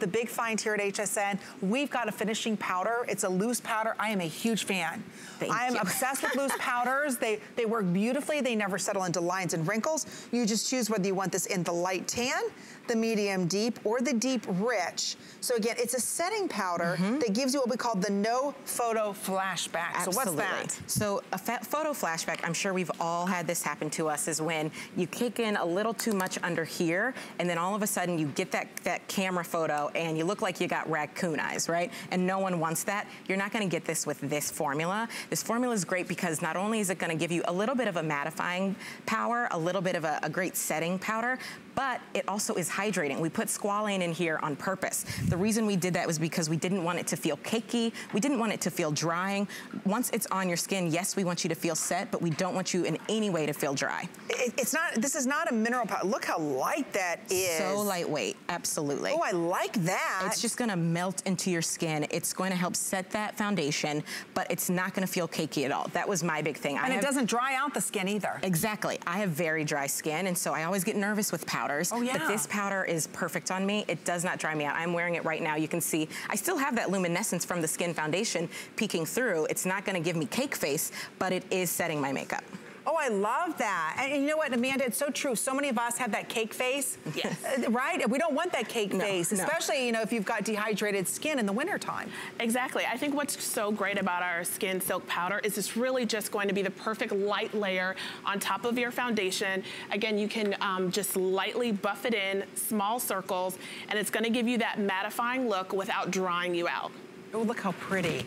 The big find here at HSN, we've got a finishing powder. It's a loose powder. I am a huge fan. I am obsessed with loose powders. They work beautifully. They never settle into lines and wrinkles. You just choose whether you want this in the light tan, the medium deep, or the deep rich. So again, it's a setting powder that gives you what we call the no photo flashback. Absolutely. So what's that? So a photo flashback, I'm sure we've all had this happen to us, is when you kick in a little too much under here, and then all of a sudden you get that camera photo and you look like you got raccoon eyes, right? And no one wants that. You're not gonna get this with this formula. This formula is great because not only is it gonna give you a little bit of a mattifying power, a little bit of a great setting powder, but it also is hydrating. We put squalane in here on purpose. The reason we did that was because we didn't want it to feel cakey. We didn't want it to feel drying. Once it's on your skin, yes, we want you to feel set, but we don't want you in any way to feel dry. It's not, this is not a mineral powder. Look how light that is. So lightweight, absolutely. Oh, I like that. It's just gonna melt into your skin. It's going to help set that foundation, but it's not gonna feel cakey at all. That was my big thing. And it doesn't dry out the skin either. Exactly. I have very dry skin, and so I always get nervous with powders. Oh, yeah. But this powder is perfect on me. It does not dry me out. I'm wearing it right now. You can see I still have that luminescence from the skin foundation peeking through. It's not gonna give me cake face, but it is setting my makeup. Oh, I love that. And you know what, Amanda, it's so true. So many of us have that cake face, yes. Right? We don't want that cake face, especially, you know, if you've got dehydrated skin in the wintertime. Exactly. I think what's so great about our Skin Silk powder is it's really just going to be the perfect light layer on top of your foundation. Again, you can just lightly buff it in small circles, and it's going to give you that mattifying look without drying you out. Oh, look how pretty.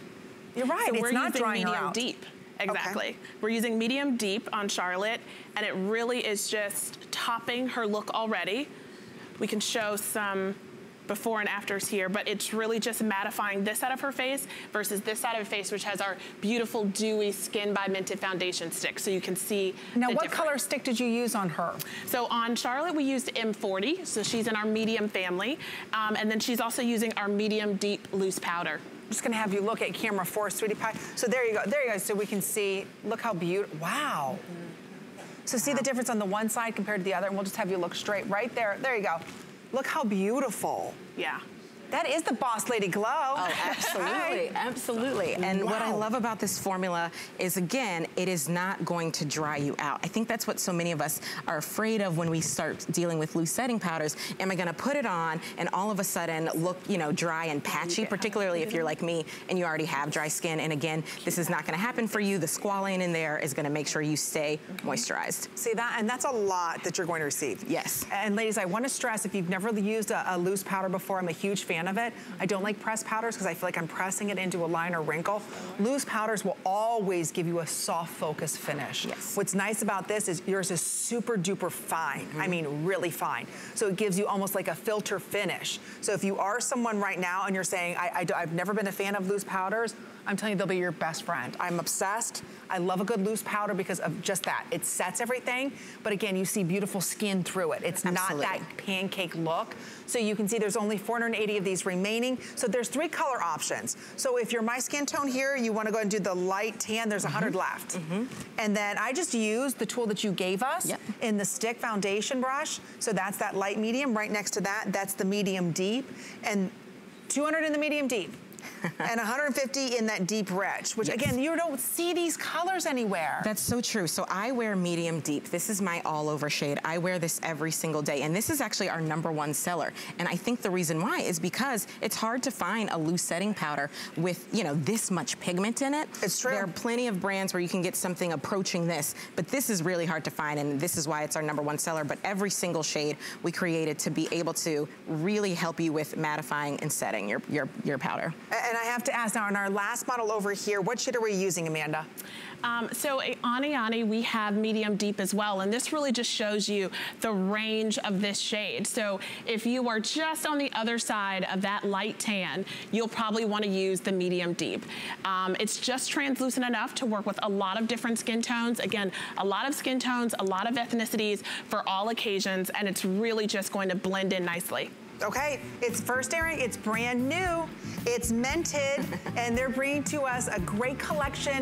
You're right. So it's not drying her out. Deep. Exactly. Okay. We're using medium deep on Charlotte, and it really is just topping her look already. We can show some before and afters here, but it's really just mattifying this side of her face versus this side of her face, which has our beautiful dewy Skin by Mented foundation stick, so you can see now the difference. Color stick did you use on her? So on Charlotte we used M40, so she's in our medium family, and then she's also using our medium deep loose powder. I'm just gonna have you look at camera 4, sweetie pie. So there you go, so we can see, look how beautiful, wow. So see the difference on the one side compared to the other, and we'll just have you look straight right there, there you go. Look how beautiful. Yeah. That is the Boss Lady Glow. Oh, absolutely, absolutely. And what I love about this formula is, again, it is not going to dry you out. I think that's what so many of us are afraid of when we start dealing with loose setting powders. Am I gonna put it on and all of a sudden look, you know, dry and patchy, particularly if you're like me and you already have dry skin. And again, this is not gonna happen for you. The squalane in there is gonna make sure you stay moisturized. See that, and that's a lot that you're going to receive. Yes. And ladies, I wanna stress, if you've never used a loose powder before, I'm a huge fan of it. I don't like pressed powders because I feel like I'm pressing it into a line or wrinkle. Loose powders will always give you a soft focus finish. Yes. What's nice about this is yours is super duper fine. I mean, really fine. So it gives you almost like a filter finish. So if you are someone right now and you're saying, I've never been a fan of loose powders, I'm telling you, they'll be your best friend. I'm obsessed. I love a good loose powder because of just that. It sets everything, but again, you see beautiful skin through it. It's not that pancake look. So you can see there's only 480 of these remaining. So there's 3 color options. So if you're my skin tone here, you wanna go and do the light tan, there's 100 left. And then I just used the tool that you gave us in the stick foundation brush. So that's that light medium. Right next to that, that's the medium deep. And 200 in the medium deep. And 150 in that deep rich, which again, you don't see these colors anywhere. That's so true. So I wear medium deep. This is my all over shade. I wear this every single day. And this is actually our #1 seller. And I think the reason why is because it's hard to find a loose setting powder with, you know, this much pigment in it. It's true. There are plenty of brands where you can get something approaching this, but this is really hard to find. And this is why it's our #1 seller. But every single shade we created to be able to really help you with mattifying and setting your powder. And I have to ask now, on our last model over here, what shade are we using, Amanda? So on Ayani, we have medium deep as well, and this really just shows you the range of this shade. So if you are just on the other side of that light tan, you'll probably want to use the medium deep. It's just translucent enough to work with a lot of different skin tones. Again, a lot of skin tones, a lot of ethnicities for all occasions, and it's really just going to blend in nicely. Okay, it's first airing, it's brand new, it's Mented, and they're bringing to us a great collection.